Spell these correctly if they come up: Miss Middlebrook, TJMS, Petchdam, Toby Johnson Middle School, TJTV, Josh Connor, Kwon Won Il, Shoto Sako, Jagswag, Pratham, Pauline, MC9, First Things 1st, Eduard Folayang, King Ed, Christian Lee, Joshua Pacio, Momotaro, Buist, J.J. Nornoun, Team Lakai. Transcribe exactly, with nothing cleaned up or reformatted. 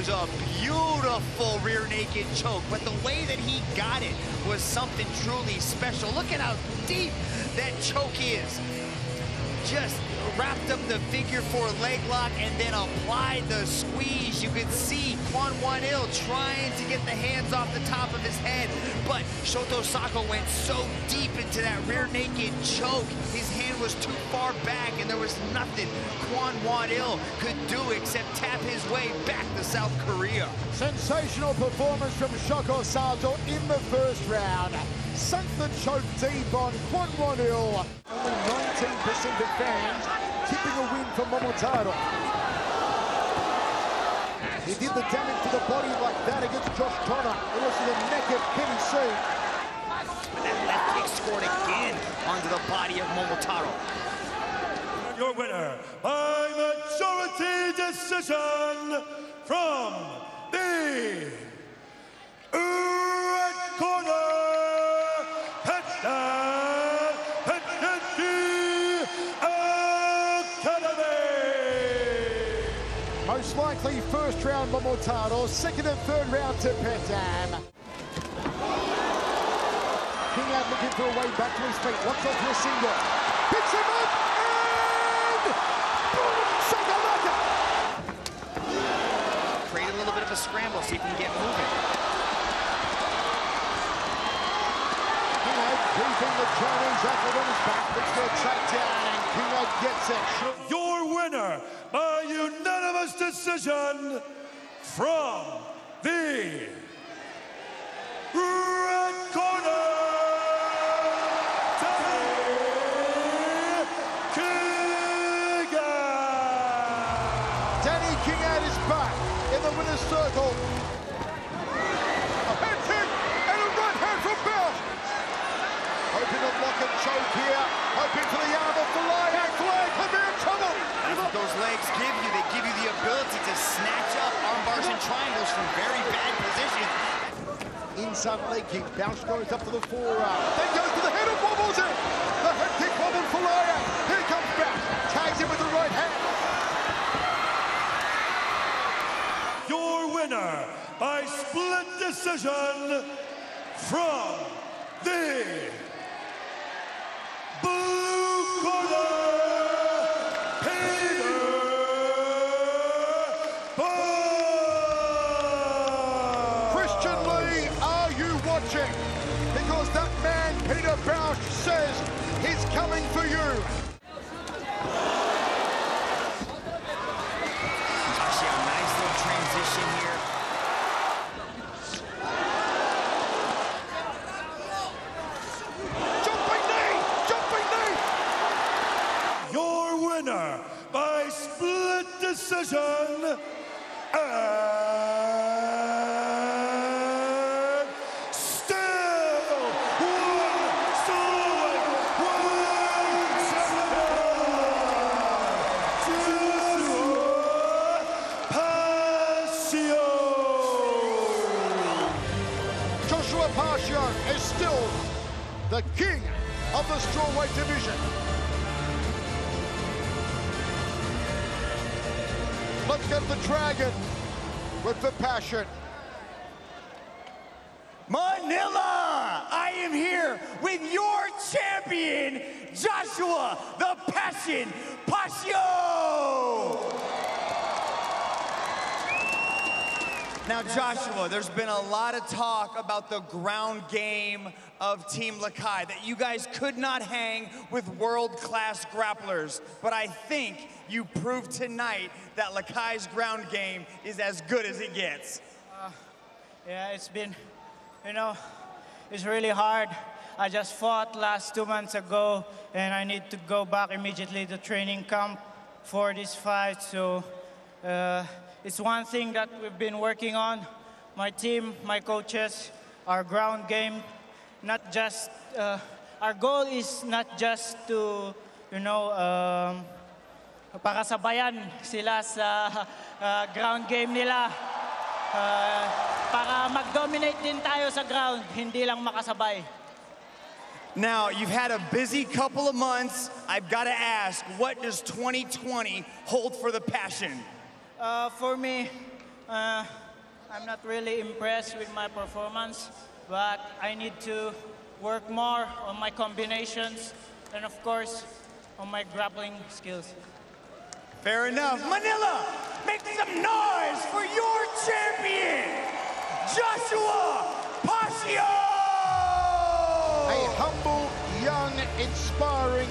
was a beautiful rear naked choke, but the way that he got it was something truly special. Look at how deep that choke is. Just wrapped up the figure four leg lock and then applied the squeeze. You could see Kwon Won Il trying to get the hands off the top of his head, but Shoto Sako went so deep into that rear naked choke, his hand was too far back and there was nothing Kwon Won Il could do except tap his way back to South Korea. Sensational performance from Shoto Sako in the first round. Sunk the choke deep on Kwon Won Il. nineteen percent of fans tipping a win for Momotaro. He did the damage to the body like that against Josh Connor. It was to the neck of Kenny C. And that left kick scored again onto the body of Momotaro. Your winner by majority decision from the red corner, most likely first round Momotaro, second and third round to Petchdam. King Ed looking for a way back to his feet. Watch out for a single. Picks him up and boom! Shakalaka! Create a little bit of a scramble so he can get moving. King Ed keeping the Chinese athlete on his back. Looks for a takedown and King Ed gets it. Your winner by unanimous decision from the red corner, Danny King Ed. Danny King Ed is back in the winner's circle. A head kick and a right hand from Buist. Hoping to lock and choke here, hoping for the arm of Folayang. Folayang could be in trouble. Those legs give you, they give you the ability to snatch up arm bars and triangles from very bad positions. Inside leg kick, bounce goes up to the forearm, then goes to the head and wobbles it. The head kick wobbled Folayang. Here comes Buist, tags him with the right hand. Your winner by split decision from the blue corner, Christian Lee. Are you watching? Because that man, Peter Buist, says he's coming for you. It's actually a nice little transition here. Jumping knee! Jumping knee! Your winner by split decision, Joshua Pacio is still the king of the strawweight division. Let's get the dragon with the passion. Manila, I am here with your champion, Joshua the Passion Pacio. Now, Joshua, there's been a lot of talk about the ground game of Team Lakai, that you guys could not hang with world-class grapplers. But I think you proved tonight that Lakai's ground game is as good as it gets. Uh, yeah, it's been, you know, it's really hard. I just fought last two months ago, and I need to go back immediately to training camp for this fight. So. Uh, It's one thing that we've been working on, my team, my coaches, our ground game. Not just, uh, our goal is not just to, you know, um, pakasabayan sila sa uh, ground game nila. Uh, para mag-dominate din tayo sa ground, hindi lang makasabay. Now, you've had a busy couple of months. I've got to ask, what does twenty twenty hold for the Passion? Uh, for me, uh, I'm not really impressed with my performance, but I need to work more on my combinations and, of course, on my grappling skills. Fair enough. Manila, make some noise for your champion, Joshua Pacio! A humble, young, inspiring